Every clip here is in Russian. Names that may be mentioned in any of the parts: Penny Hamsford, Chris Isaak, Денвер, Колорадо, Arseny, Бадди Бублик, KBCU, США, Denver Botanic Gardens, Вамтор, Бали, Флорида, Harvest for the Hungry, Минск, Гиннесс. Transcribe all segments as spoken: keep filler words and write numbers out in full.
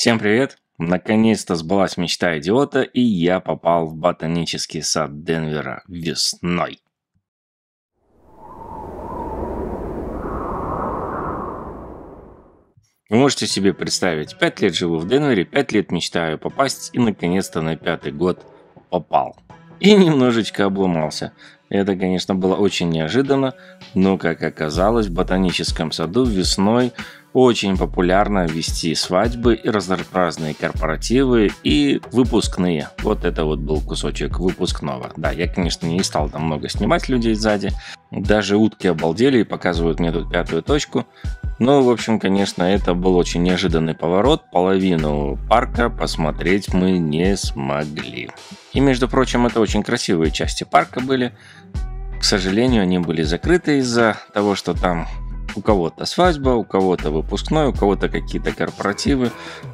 Всем привет! Наконец-то сбылась мечта идиота, и я попал в ботанический сад Денвера весной. Вы можете себе представить, пять лет живу в Денвере, пять лет мечтаю попасть, и наконец-то на пятый год попал. И немножечко обломался. Это, конечно, было очень неожиданно, но, как оказалось, в ботаническом саду весной очень популярно вести свадьбы и разнообразные корпоративы и выпускные. Вот это вот был кусочек выпускного. Да, я, конечно, не стал там много снимать людей сзади. Даже утки обалдели и показывают мне тут пятую точку. Ну, в общем, конечно, это был очень неожиданный поворот. Половину парка посмотреть мы не смогли. И, между прочим, это очень красивые части парка были. К сожалению, они были закрыты из-за того, что там у кого-то свадьба, у кого-то выпускной, у кого-то какие-то корпоративы.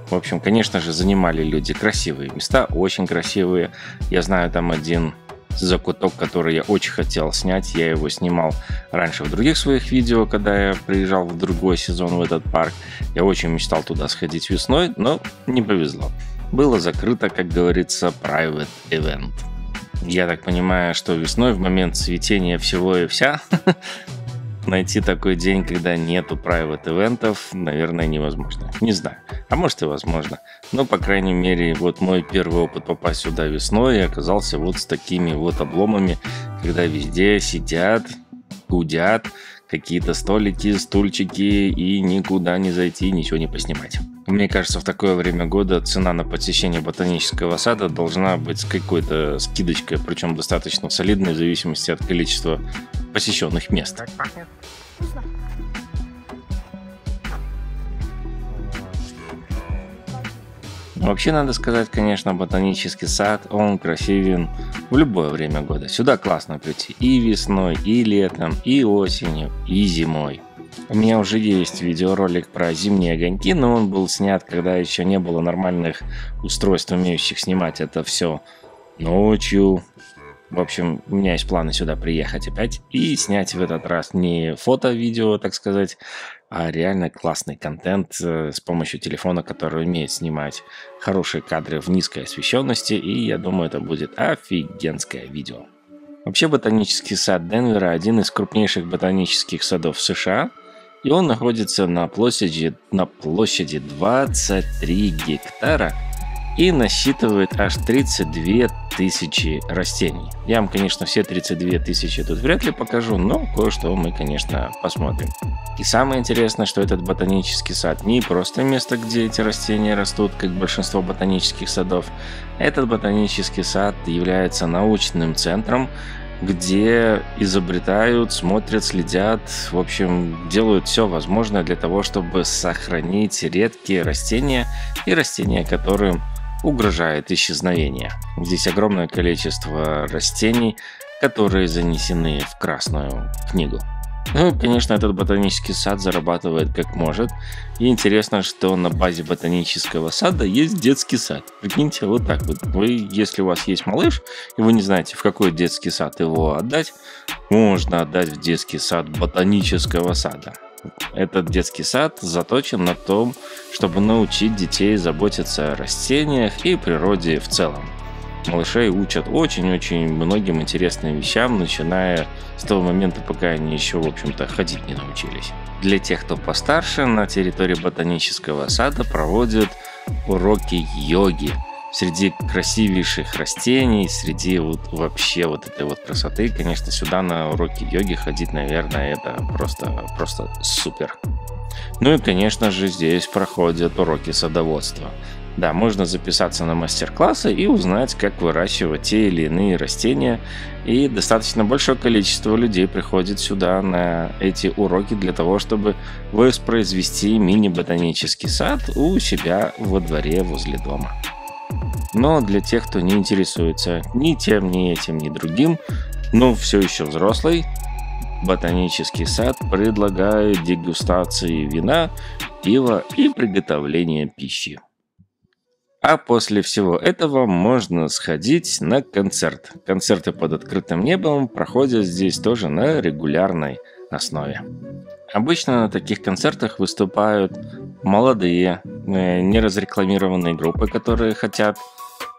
В общем, конечно же, занимали люди красивые места, очень красивые. Я знаю там один закуток, который я очень хотел снять. Я его снимал раньше в других своих видео, когда я приезжал в другой сезон в этот парк. Я очень мечтал туда сходить весной, но не повезло. Было закрыто, как говорится, private event. Я так понимаю, что весной, в момент цветения всего и вся, найти такой день, когда нету private ивентов, наверное, невозможно. Не знаю. А может и возможно. Но, по крайней мере, вот мой первый опыт попасть сюда весной и оказался вот с такими вот обломами, когда везде сидят, гудят, какие-то столики, стульчики, и никуда не зайти, ничего не поснимать. Мне кажется, в такое время года цена на посещение ботанического сада должна быть с какой-то скидочкой, причем достаточно солидной, в зависимости от количества посещенных мест. Вообще, надо сказать, конечно, ботанический сад, он красивен в любое время года. Сюда классно прийти и весной, и летом, и осенью, и зимой. У меня уже есть видеоролик про зимние огоньки, но он был снят, когда еще не было нормальных устройств, умеющих снимать это все ночью. В общем, у меня есть планы сюда приехать опять и снять в этот раз не фото-видео, так сказать, а реально классный контент с помощью телефона, который умеет снимать хорошие кадры в низкой освещенности, и я думаю, это будет офигенское видео. Вообще, ботанический сад Денвера – один из крупнейших ботанических садов США, и он находится на площади, на площади двадцать три гектара. И насчитывает аж тридцать две тысячи растений. Я вам, конечно, все тридцать две тысячи тут вряд ли покажу, но кое-что мы, конечно, посмотрим. И самое интересное, что этот ботанический сад не просто место, где эти растения растут, как большинство ботанических садов. Этот ботанический сад является научным центром, где изобретают, смотрят, следят, в общем, делают все возможное для того, чтобы сохранить редкие растения и растения, которым угрожает исчезновение. Здесь огромное количество растений, которые занесены в Красную книгу. Ну, конечно, этот ботанический сад зарабатывает как может. И интересно, что на базе ботанического сада есть детский сад. Прикиньте, вот так вот. Вы, если у вас есть малыш, и вы не знаете, в какой детский сад его отдать, можно отдать в детский сад ботанического сада. Этот детский сад заточен на том, чтобы научить детей заботиться о растениях и природе в целом. Малышей учат очень-очень многим интересным вещам, начиная с того момента, пока они еще, в общем-то, ходить не научились. Для тех, кто постарше, на территории ботанического сада проводят уроки йоги. Среди красивейших растений, среди вот вообще вот этой вот красоты, конечно, сюда на уроки йоги ходить, наверное, это просто, просто супер. Ну и, конечно же, здесь проходят уроки садоводства. Да, можно записаться на мастер-классы и узнать, как выращивать те или иные растения. И достаточно большое количество людей приходит сюда на эти уроки для того, чтобы воспроизвести мини-ботанический сад у себя во дворе возле дома. Но для тех, кто не интересуется ни тем, ни этим, ни другим, но все еще взрослый, ботанический сад предлагает дегустации вина, пива и приготовление пищи. А после всего этого можно сходить на концерт. Концерты под открытым небом проходят здесь тоже на регулярной основе. Обычно на таких концертах выступают молодые, неразрекламированные группы, которые хотят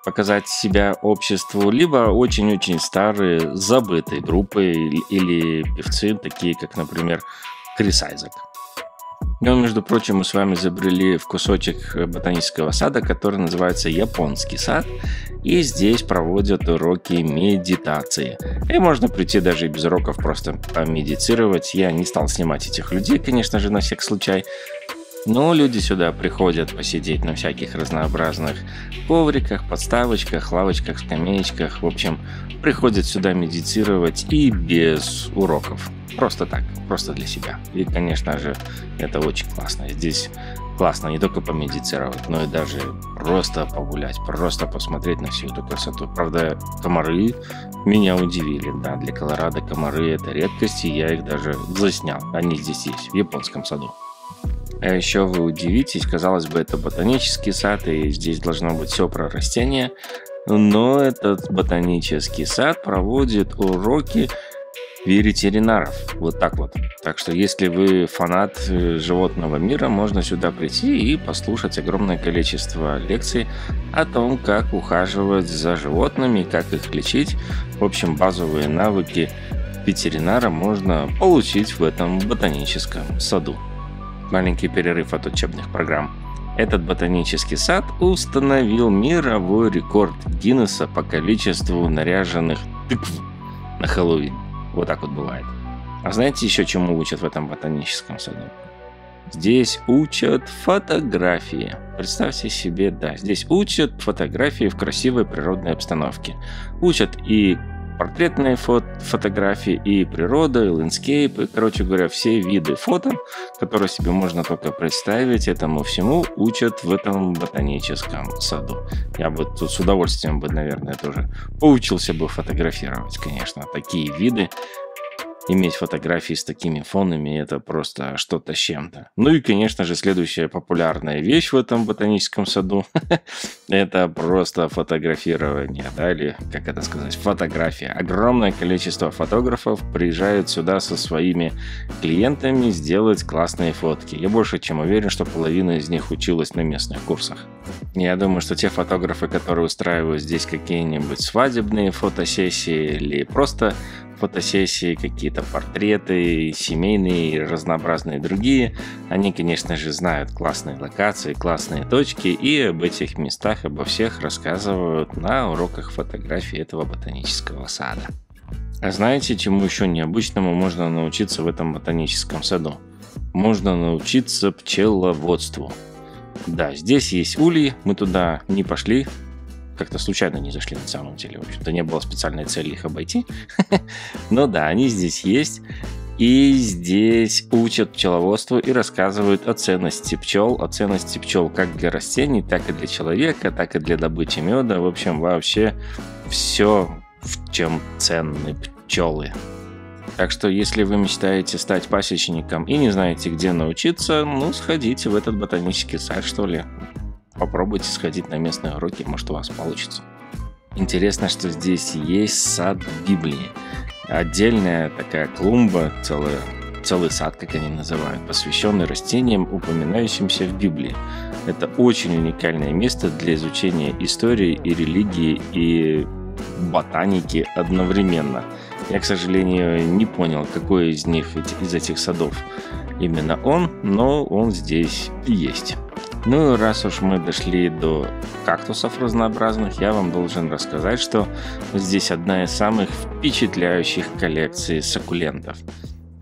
показать себя обществу, либо очень-очень старые, забытые группы или певцы, такие как, например, Крис Айзек. И он, между прочим, мы с вами забрели в кусочек ботанического сада, который называется Японский сад, и здесь проводят уроки медитации. И можно прийти даже и без уроков, просто помедитировать. Я не стал снимать этих людей, конечно же, на всякий случай. Но люди сюда приходят посидеть на всяких разнообразных ковриках, подставочках, лавочках, скамеечках. В общем, приходят сюда медитировать и без уроков. Просто так, просто для себя. И, конечно же, это очень классно. Здесь классно не только помедитировать, но и даже просто погулять, просто посмотреть на всю эту красоту. Правда, комары меня удивили. Да, для Колорадо комары это редкость, и я их даже заснял. Они здесь есть, в японском саду. А еще вы удивитесь, казалось бы, это ботанический сад, и здесь должно быть все про растения, но этот ботанический сад проводит уроки ветеринаров, вот так вот. Так что, если вы фанат животного мира, можно сюда прийти и послушать огромное количество лекций о том, как ухаживать за животными, как их лечить. В общем, базовые навыки ветеринара можно получить в этом ботаническом саду. Маленький перерыв от учебных программ. Этот ботанический сад установил мировой рекорд Гиннесса по количеству наряженных тыкв на Хэллоуин. Вот так вот бывает. А знаете еще чему учат в этом ботаническом саду? Здесь учат фотографии. Представьте себе, да, здесь учат фотографии в красивой природной обстановке. Учат и портретные фото, фотографии, и природа, и лендскейп, и, короче говоря, все виды фото, которые себе можно только представить, этому всему учат в этом ботаническом саду. Я бы тут с удовольствием бы, наверное, тоже поучился бы фотографировать, конечно, такие виды. Иметь фотографии с такими фонами – это просто что-то с чем-то. Ну и, конечно же, следующая популярная вещь в этом ботаническом саду – это просто фотографирование, да, или, как это сказать, фотография. Огромное количество фотографов приезжают сюда со своими клиентами сделать классные фотки. Я больше чем уверен, что половина из них училась на местных курсах. Я думаю, что те фотографы, которые устраивают здесь какие-нибудь свадебные фотосессии или просто фотосессии, какие-то портреты, семейные и разнообразные другие. Они, конечно же, знают классные локации, классные точки, и об этих местах, обо всех рассказывают на уроках фотографии этого ботанического сада. А знаете, чему еще необычному можно научиться в этом ботаническом саду? Можно научиться пчеловодству. Да, здесь есть ульи, мы туда не пошли. Как-то случайно не зашли на самом деле. В общем-то, не было специальной цели их обойти. Но да, они здесь есть. И здесь учат пчеловодству и рассказывают о ценности пчел. О ценности пчел как для растений, так и для человека, так и для добычи меда. В общем, вообще все, в чем ценны пчелы. Так что, если вы мечтаете стать пасечником и не знаете, где научиться, ну, сходите в этот ботанический сад, что ли. Попробуйте сходить на местные уроки, может, у вас получится. Интересно, что здесь есть сад Библии. Отдельная такая клумба, целая, целый сад, как они называют, посвященный растениям, упоминающимся в Библии. Это очень уникальное место для изучения истории и религии, и ботаники одновременно. Я, к сожалению, не понял, какой из них, из этих садов именно он, но он здесь и есть. Ну и раз уж мы дошли до кактусов разнообразных, я вам должен рассказать, что здесь одна из самых впечатляющих коллекций суккулентов.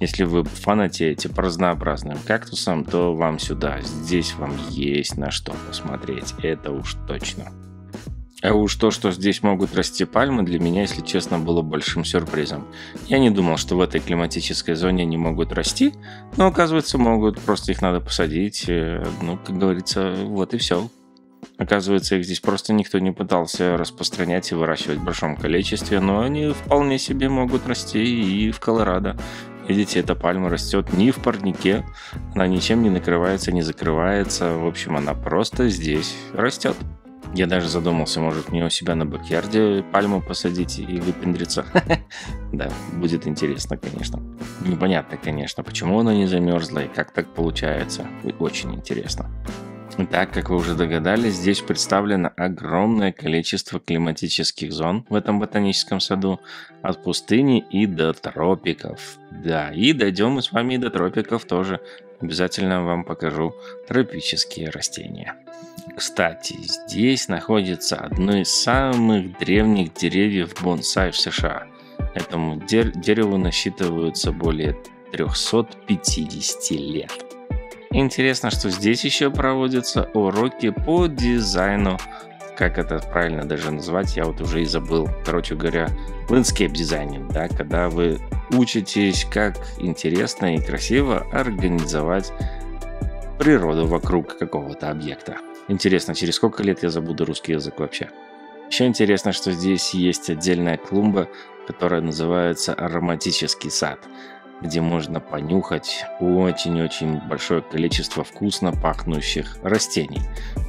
Если вы фанатеете по разнообразным кактусам, то вам сюда, здесь вам есть на что посмотреть, это уж точно. А уж то, что здесь могут расти пальмы, для меня, если честно, было большим сюрпризом. Я не думал, что в этой климатической зоне они могут расти, но, оказывается, могут, просто их надо посадить, ну, как говорится, вот и все. Оказывается, их здесь просто никто не пытался распространять и выращивать в большом количестве, но они вполне себе могут расти и в Колорадо. Видите, эта пальма растет не в парнике, она ничем не накрывается, не закрывается, в общем, она просто здесь растет. Я даже задумался, может мне у себя на бэк-ярде пальму посадить и выпендриться. Да, будет интересно, конечно. Непонятно, конечно, почему она не замерзла и как так получается. Очень интересно. Итак, как вы уже догадались, здесь представлено огромное количество климатических зон в этом ботаническом саду, от пустыни и до тропиков. Да, и дойдем мы с вами и до тропиков тоже. Обязательно вам покажу тропические растения. Кстати, здесь находится одно из самых древних деревьев бонсай в США. Этому дереву насчитываются более трёхсот пятидесяти лет. Интересно, что здесь еще проводятся уроки по дизайну. Как это правильно даже назвать, я вот уже и забыл. Короче говоря, лэндскейп-дизайнинг, да, когда вы учитесь, как интересно и красиво организовать природу вокруг какого-то объекта. Интересно, через сколько лет я забуду русский язык вообще? Еще интересно, что здесь есть отдельная клумба, которая называется ароматический сад, где можно понюхать очень-очень большое количество вкусно пахнущих растений.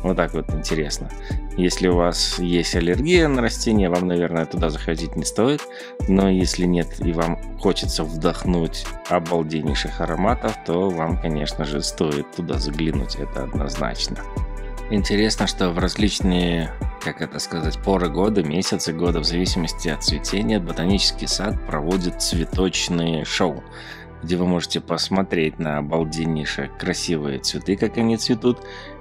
Вот так вот интересно. Если у вас есть аллергия на растения, вам, наверное, туда заходить не стоит. Но если нет и вам хочется вдохнуть обалденнейших ароматов, то вам, конечно же, стоит туда заглянуть, это однозначно. Интересно, что в различные, как это сказать, поры года, месяцы года, в зависимости от цветения, ботанический сад проводит цветочные шоу, где вы можете посмотреть на обалденнейшие красивые цветы, как они цветут,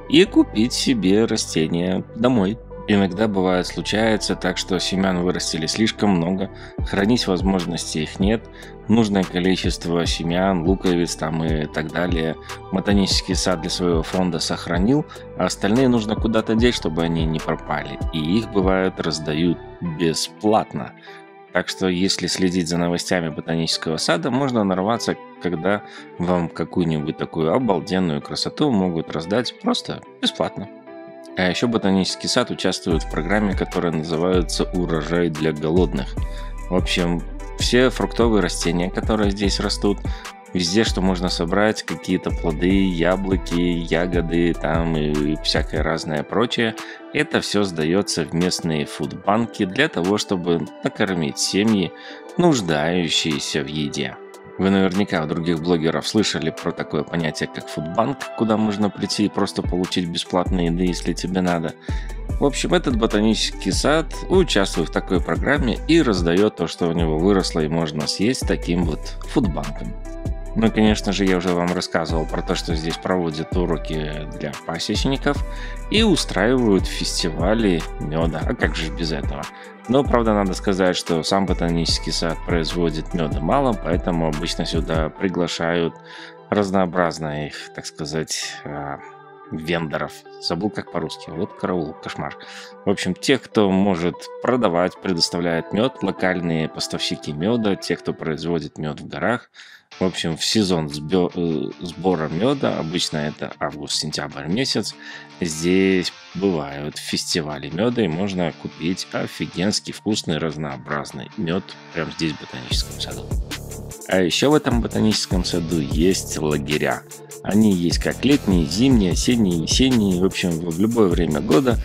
и купить себе растения домой. Иногда бывает, случается так, что семян вырастили слишком много, хранить возможности их нет, нужное количество семян, луковиц там и так далее ботанический сад для своего фонда сохранил, а остальные нужно куда-то деть, чтобы они не пропали, и их, бывает, раздают бесплатно. Так что, если следить за новостями ботанического сада, можно нарваться, когда вам какую-нибудь такую обалденную красоту могут раздать просто бесплатно. А еще ботанический сад участвует в программе, которая называется «Урожай для голодных». В общем, все фруктовые растения, которые здесь растут, везде, что можно собрать, какие-то плоды, яблоки, ягоды там и всякое разное прочее, это все сдается в местные фудбанки для того, чтобы накормить семьи, нуждающиеся в еде. Вы наверняка у других блогеров слышали про такое понятие, как фудбанк, куда можно прийти и просто получить бесплатные еды, если тебе надо. В общем, этот ботанический сад участвует в такой программе и раздает то, что у него выросло и можно съесть таким вот фудбанком. Ну и, конечно же, я уже вам рассказывал про то, что здесь проводят уроки для пасечников и устраивают фестивали меда. А как же без этого? Но, правда, надо сказать, что сам ботанический сад производит меда мало, поэтому обычно сюда приглашают разнообразных, так сказать, вендоров. Забыл как по-русски. Вот караул, кошмар. В общем, тех, кто может продавать, предоставляет мед, локальные поставщики меда, те, кто производит мед в горах. В общем, в сезон сбора меда, обычно это август-сентябрь месяц, здесь бывают фестивали меда, и можно купить офигенский вкусный разнообразный мед прямо здесь в ботаническом саду. А еще в этом ботаническом саду есть лагеря. Они есть как летние, зимние, осенние, весенние. В общем, в любое время года,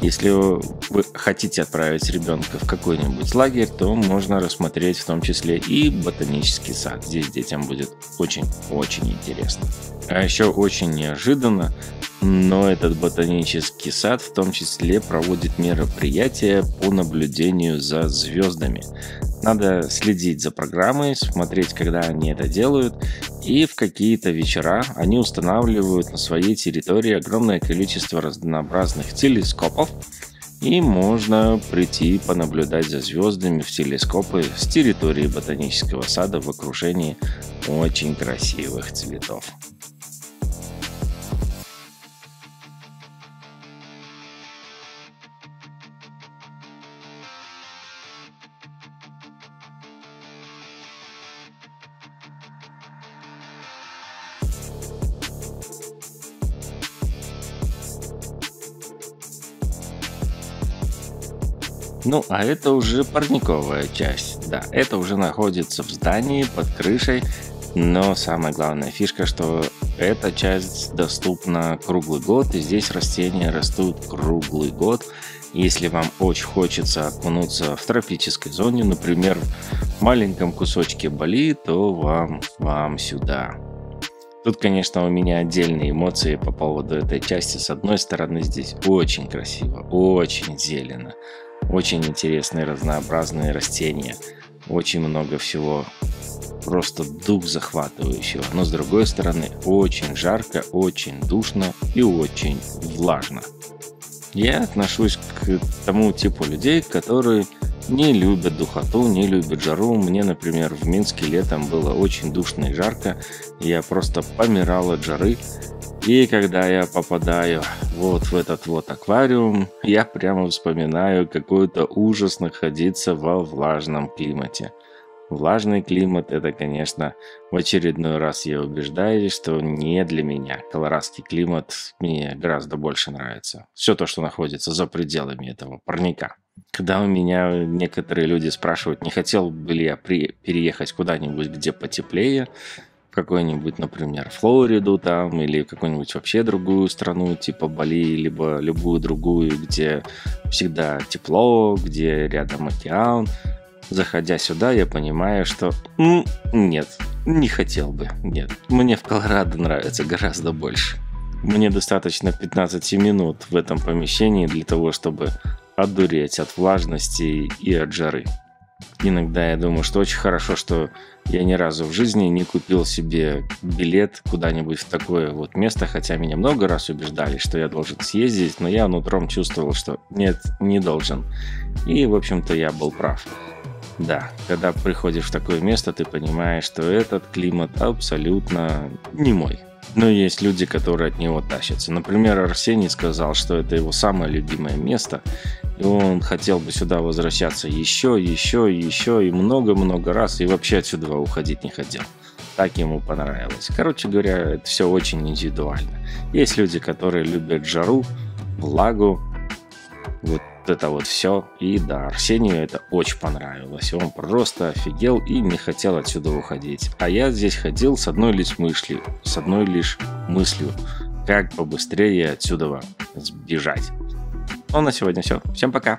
если вы хотите отправить ребенка в какой-нибудь лагерь, то можно рассмотреть в том числе и ботанический сад. Здесь детям будет очень-очень интересно. А еще очень неожиданно, но этот ботанический сад в том числе проводит мероприятия по наблюдению за звездами. Надо следить за программой, смотреть, когда они это делают, и в какие-то вечера они устанавливают на своей территории огромное количество разнообразных телескопов, и можно прийти понаблюдать за звездами в телескопы с территории ботанического сада в окружении очень красивых цветов. Ну, а это уже парниковая часть, да, это уже находится в здании, под крышей, но самая главная фишка, что эта часть доступна круглый год, и здесь растения растут круглый год. Если вам очень хочется окунуться в тропической зоне, например, в маленьком кусочке Бали, то вам, вам сюда. Тут, конечно, у меня отдельные эмоции по поводу этой части. С одной стороны, здесь очень красиво, очень зелено, очень интересные разнообразные растения, очень много всего, просто дух захватывающего. Но с другой стороны, очень жарко, очень душно и очень влажно. Я отношусь к тому типу людей, которые не любят духоту, не любят жару. Мне, например, в Минске летом было очень душно и жарко. Я просто помирал от жары. И когда я попадаю вот в этот вот аквариум, я прямо вспоминаю какой-то ужас находиться во влажном климате. Влажный климат — это, конечно, в очередной раз я убеждаюсь, что не для меня. Колорадский климат мне гораздо больше нравится. Все то, что находится за пределами этого парника. Когда у меня некоторые люди спрашивают, не хотел бы ли я переехать куда-нибудь, где потеплее, в какую-нибудь, например, Флориду там, или в какую-нибудь вообще другую страну, типа Бали, либо любую другую, где всегда тепло, где рядом океан. Заходя сюда, я понимаю, что нет, не хотел бы, нет. Мне в Колорадо нравится гораздо больше. Мне достаточно пятнадцати минут в этом помещении для того, чтобы одуреть от влажности и от жары. Иногда я думаю, что очень хорошо, что я ни разу в жизни не купил себе билет куда-нибудь в такое вот место, хотя меня много раз убеждали, что я должен съездить, но я нутром чувствовал, что нет, не должен. И, в общем-то, я был прав. Да, когда приходишь в такое место, ты понимаешь, что этот климат абсолютно не мой. Но есть люди, которые от него тащатся. Например, Арсений сказал, что это его самое любимое место, и он хотел бы сюда возвращаться еще, еще, еще и много-много раз, и вообще отсюда уходить не хотел. Так ему понравилось. Короче говоря, это все очень индивидуально. Есть люди, которые любят жару, влагу, вот это вот все. И да, Арсению это очень понравилось. Он просто офигел и не хотел отсюда уходить. А я здесь ходил с одной лишь мыслью, с одной лишь мыслью, как побыстрее отсюда сбежать. Ну, на сегодня все. Всем пока!